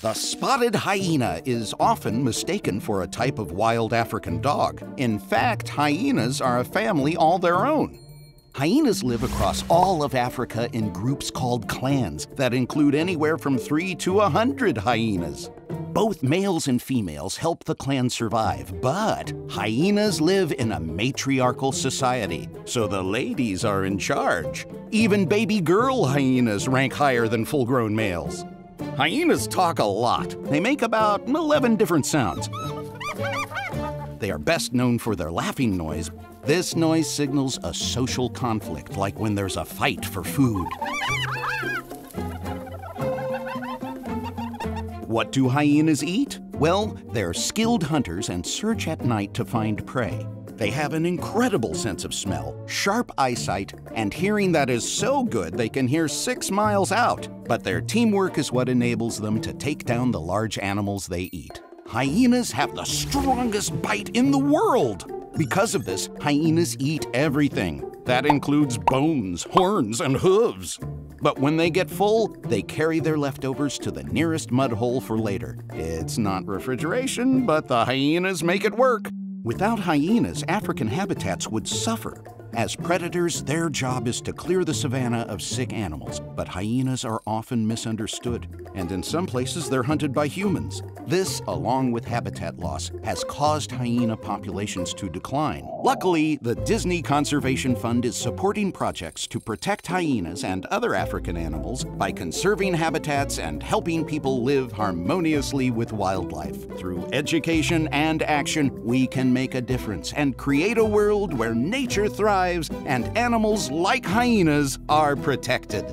The spotted hyena is often mistaken for a type of wild African dog. In fact, hyenas are a family all their own. Hyenas live across all of Africa in groups called clans that include anywhere from 3 to 100 hyenas. Both males and females help the clan survive, but hyenas live in a matriarchal society, so the ladies are in charge. Even baby girl hyenas rank higher than full-grown males. Hyenas talk a lot. They make about 11 different sounds. They are best known for their laughing noise. This noise signals a social conflict, like when there's a fight for food. What do hyenas eat? Well, they're skilled hunters and search at night to find prey. They have an incredible sense of smell, sharp eyesight, and hearing that is so good they can hear 6 miles out. But their teamwork is what enables them to take down the large animals they eat. Hyenas have the strongest bite in the world. Because of this, hyenas eat everything. That includes bones, horns, and hooves. But when they get full, they carry their leftovers to the nearest mud hole for later. It's not refrigeration, but the hyenas make it work. Without hyenas, African habitats would suffer. As predators, their job is to clear the savanna of sick animals, but hyenas are often misunderstood, and in some places they're hunted by humans. This, along with habitat loss, has caused hyena populations to decline. Luckily, the Disney Conservation Fund is supporting projects to protect hyenas and other African animals by conserving habitats and helping people live harmoniously with wildlife. Through education and action, we can make a difference and create a world where nature thrives and animals like hyenas are protected.